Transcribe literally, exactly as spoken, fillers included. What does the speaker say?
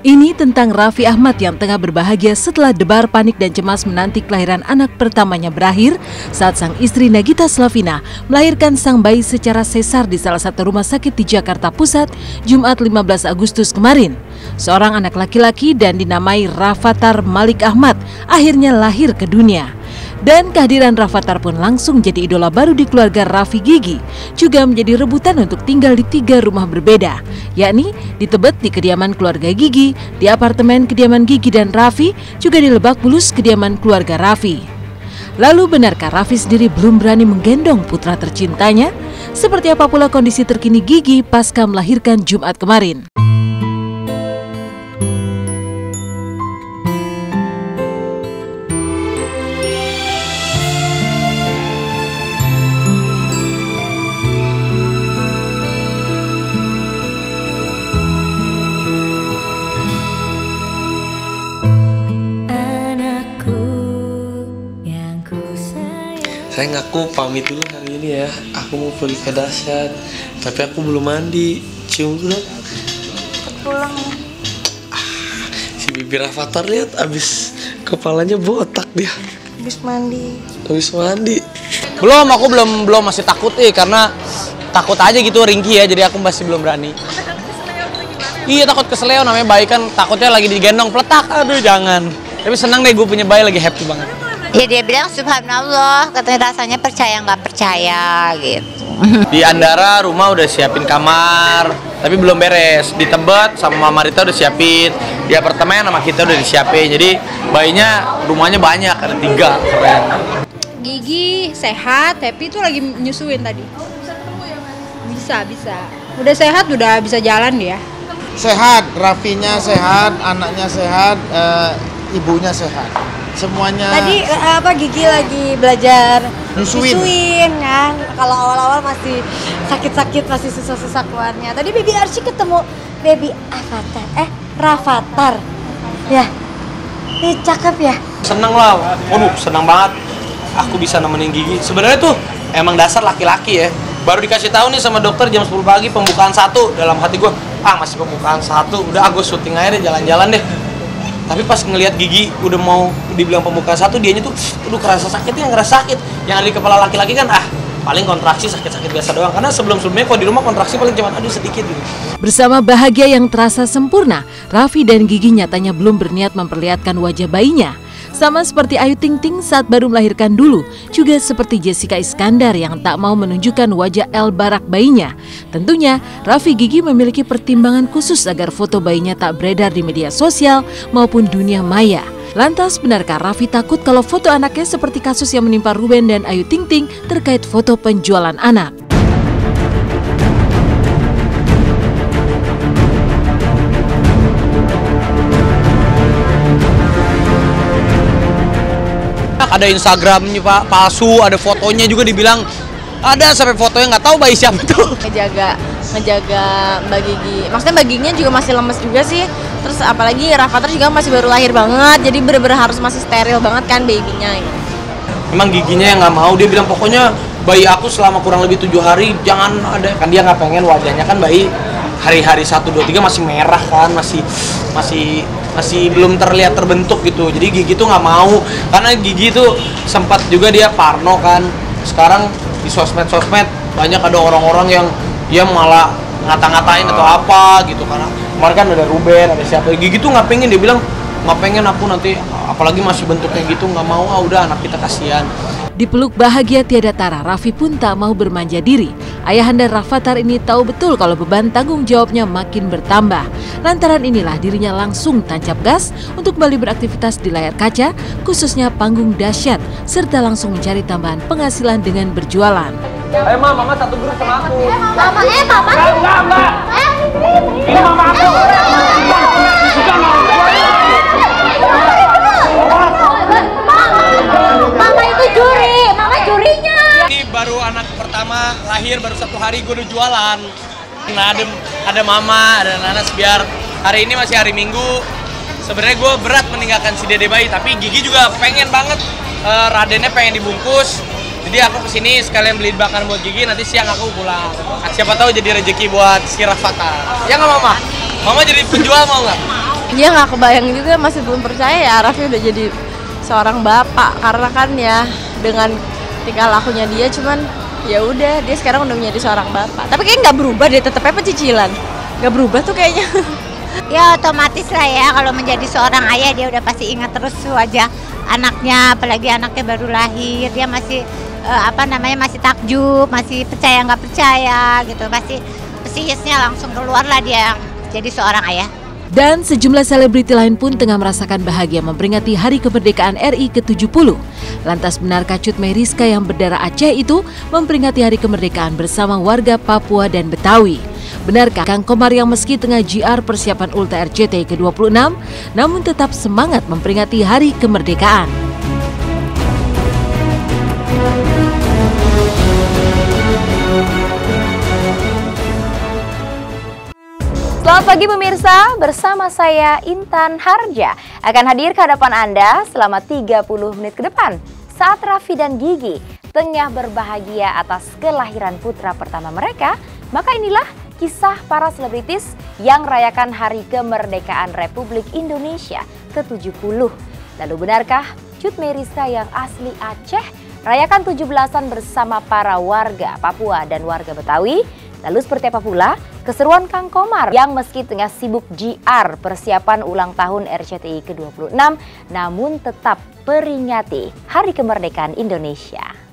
Ini tentang Raffi Ahmad yang tengah berbahagia setelah debar panik dan cemas menanti kelahiran anak pertamanya berakhir saat sang istri Nagita Slavina melahirkan sang bayi secara sesar di salah satu rumah sakit di Jakarta Pusat Jumat lima belas Agustus kemarin. Seorang anak laki-laki dan dinamai Rafathar Malik Ahmad akhirnya lahir ke dunia. Dan kehadiran Rafathar pun langsung jadi idola baru di keluarga Raffi Gigi, juga menjadi rebutan untuk tinggal di tiga rumah berbeda, yakni di Tebet di kediaman keluarga Gigi, di apartemen kediaman Gigi dan Raffi, juga di Lebak Bulus kediaman keluarga Raffi. Lalu benarkah Raffi sendiri belum berani menggendong putra tercintanya? Seperti apa pula kondisi terkini Gigi pasca melahirkan Jumat kemarin? Sayang, aku pamit dulu hari ini ya. Aku mau pergi ke dahsyat, tapi aku belum mandi. Cium dulu. Pulang. Ah, si bibir Rafathar lihat, abis kepalanya botak dia. Abis mandi. Abis mandi. Belum, aku belum belum masih takut eh karena takut aja gitu ringki ya. Jadi aku masih belum berani. Iya, takut keseleo namanya bayi kan. Takutnya lagi digendong peletak. Aduh, jangan. Tapi senang deh, gue punya bayi lagi happy banget. Ya dia bilang subhanallah, katanya rasanya percaya nggak percaya gitu. Di Andara rumah udah siapin kamar, tapi belum beres. Di Tebet sama Mama Rita udah siapin, di apartemen sama kita udah disiapin. Jadi bayinya rumahnya banyak, ada tiga, keren. Gigi sehat, happy itu lagi nyusuin tadi. Oh, bisa ketemu ya Mas? Bisa, bisa. Udah sehat, udah bisa jalan dia. Sehat, Raffinya sehat, anaknya sehat, uh, ibunya sehat. Semuanya tadi apa Gigi lagi belajar nyusuin kan, kalau awal-awal masih sakit-sakit, masih susah-susah keluarnya. Tadi baby Arsy ketemu baby Rafathar eh Rafathar ya, ini cakep ya, seneng lah. Waduh, seneng banget aku bisa nemenin Gigi. Sebenarnya tuh emang dasar laki-laki ya, baru dikasih tahu nih sama dokter jam sepuluh pagi pembukaan satu. Dalam hati gue, ah masih pembukaan satu, udah aku syuting aja deh, jalan-jalan deh. Tapi pas ngelihat Gigi udah mau dibilang pembukaan satu, dianya tuh, aduh kerasa sakit ya, ngerasa sakit. Yang ada di kepala laki-laki kan, ah paling kontraksi sakit-sakit biasa doang. Karena sebelum-sebelumnya kalau di rumah kontraksi paling cuma aduh sedikit gitu. Bersama bahagia yang terasa sempurna, Raffi dan Gigi nyatanya belum berniat memperlihatkan wajah bayinya. Sama seperti Ayu Ting Ting saat baru melahirkan dulu, juga seperti Jessica Iskandar yang tak mau menunjukkan wajah El Barak bayinya. Tentunya, Raffi Gigi memiliki pertimbangan khusus agar foto bayinya tak beredar di media sosial maupun dunia maya. Lantas, benarkah Raffi takut kalau foto anaknya seperti kasus yang menimpa Ruben dan Ayu Ting Ting terkait foto penjualan anak? Ada Instagramnya Pak palsu, ada fotonya juga dibilang ada, sampai fotonya nggak tahu bayi siapa tuh. Ngejaga, ngejaga Mbak Gigi. Maksudnya Mbak Giginya juga masih lemes juga sih. Terus apalagi Rafathar juga masih baru lahir banget, jadi bener-bener harus masih steril banget kan bayinya. Emang Giginya yang nggak mau, dia bilang pokoknya bayi aku selama kurang lebih tujuh hari jangan ada. Kan dia nggak pengen wajahnya kan bayi hari-hari satu dua tiga masih merah kan, masih masih masih belum terlihat terbentuk gitu. Jadi Gigi tuh nggak mau, karena Gigi tuh sempat juga dia parno kan. Sekarang di sosmed-sosmed banyak ada orang-orang yang dia malah ngata-ngatain atau apa gitu. Karena kemarin kan ada Ruben, ada siapa, Gigi tuh nggak pengen. Dia bilang nggak pengen aku nanti, apalagi masih bentuknya gitu, nggak mau. Ah udah, anak kita kasihan. Dipeluk bahagia tiada tara, Raffi pun tak mau bermanja diri. Ayahanda Rafathar ini tahu betul kalau beban tanggung jawabnya makin bertambah. Lantaran inilah dirinya langsung tancap gas untuk kembali beraktivitas di layar kaca, khususnya panggung dahsyat, serta langsung mencari tambahan penghasilan dengan berjualan. Eh mama, mama satu grup sama aku. Eh mama, eh mama. Enggak, enggak, enggak. Eh, ini mama aku. Baru anak pertama lahir, baru satu hari gue udah jualan. Nah ada, ada mama, ada nanas, biar hari ini masih hari Minggu. Sebenarnya gue berat meninggalkan si dede bayi, tapi Gigi juga pengen banget, e, Radennya pengen dibungkus. Jadi aku kesini sekalian beli bakar buat Gigi, nanti siang aku pulang. Siapa tahu jadi rezeki buat si Rafathar. Ya nggak mama? Mama jadi penjual mau nggak? ya nggak kebayang juga, masih belum percaya ya Raffi udah jadi seorang bapak, karena kan ya dengan tingkah lakunya dia, cuman ya udah dia sekarang udah menjadi seorang bapak. Tapi kayaknya nggak berubah deh, tetep apa cicilan, nggak berubah tuh kayaknya. Ya otomatis lah ya, kalau menjadi seorang ayah dia udah pasti ingat terus wajah anaknya, apalagi anaknya baru lahir, dia masih eh, apa namanya masih takjub, masih percaya nggak percaya gitu, pasti pesihisnya langsung keluar lah dia jadi seorang ayah. Dan sejumlah selebriti lain pun tengah merasakan bahagia memperingati Hari Kemerdekaan R I ke tujuh puluh. Lantas benarkah Cut Meyriska yang berdarah Aceh itu memperingati Hari Kemerdekaan bersama warga Papua dan Betawi? Benarkah Kang Komar yang meski tengah G R persiapan Ulta R C T I ke dua puluh enam, namun tetap semangat memperingati Hari Kemerdekaan? Selamat pagi pemirsa, bersama saya Intan Harja akan hadir ke hadapan Anda selama tiga puluh menit ke depan saat Raffi dan Gigi tengah berbahagia atas kelahiran putra pertama mereka. Maka inilah kisah para selebritis yang rayakan Hari Kemerdekaan Republik Indonesia ke tujuh puluh. Lalu benarkah Cut Meyriska yang asli Aceh rayakan tujuh belasan bersama para warga Papua dan warga Betawi? Lalu seperti apa pula keseruan Kang Komar yang meski tengah sibuk G R persiapan ulang tahun R C T I ke dua puluh enam, namun tetap peringati Hari Kemerdekaan Indonesia.